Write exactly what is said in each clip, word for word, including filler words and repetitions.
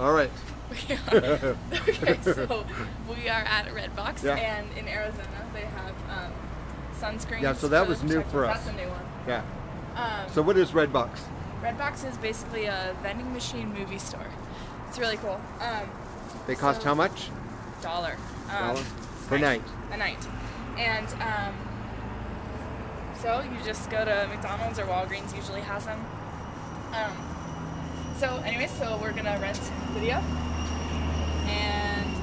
All right. We are. Okay, so we are at a Redbox, yeah. And in Arizona they have um, sunscreen. Yeah, so that was new for us. That's a new one. Yeah. Um, so what is Redbox? Redbox is basically a vending machine movie store. It's really cool. Um, they cost so how much? Dollar. Um, dollar per night. A night. And um, so you just go to McDonald's or Walgreens. Usually has them. Um, so anyway, so we're gonna rent video. And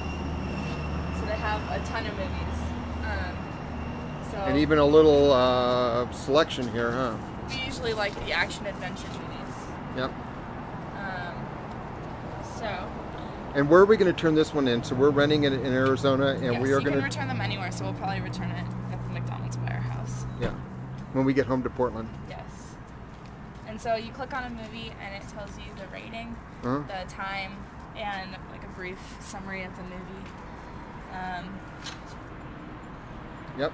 so they have a ton of movies. Um, so and even a little uh, selection here, huh? We usually like the action-adventure movies. Yep. Um, so. And where are we going to turn this one in? So we're renting it in Arizona, and yes, we are going to return them anywhere. So we'll probably return it at the McDonald's by our house. Yeah. When we get home to Portland. Yes. And so you click on a movie, and it tells you the rating, uh-huh. the time, and like a brief summary of the movie. Um, yep.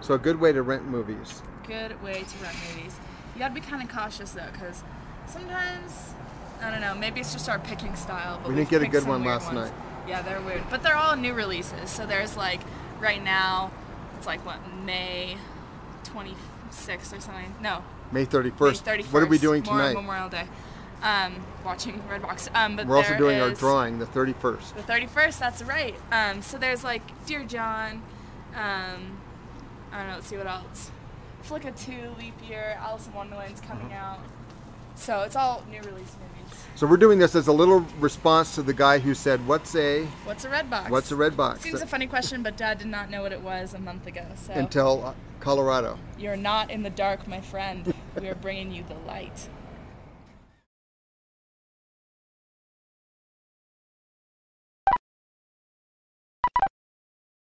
So a good way to rent movies. Good way to rent movies. You gotta be kind of cautious though, because sometimes, I don't know, maybe it's just our picking style. But we didn't get a good one last night. Yeah, they're weird. But they're all new releases. So there's like, right now, it's like what, May twenty-sixth or something? No. May thirty-first. May thirty-first. What are we doing tonight? Memorial Day. Um, watching Redbox. Um, but we're also doing our drawing the thirty-first. The thirty-first, that's right. Um, so there's like Dear John, um, I don't know, let's see what else. Flicka two, Leap Year, Alice in Wonderland's coming mm-hmm. out. So it's all new release movies. So we're doing this as a little response to the guy who said, what's a... What's a Redbox? What's a Redbox? Seems so, a funny question, but Dad did not know what it was a month ago. So. Until Colorado. You're not in the dark, my friend. We are bringing you the light.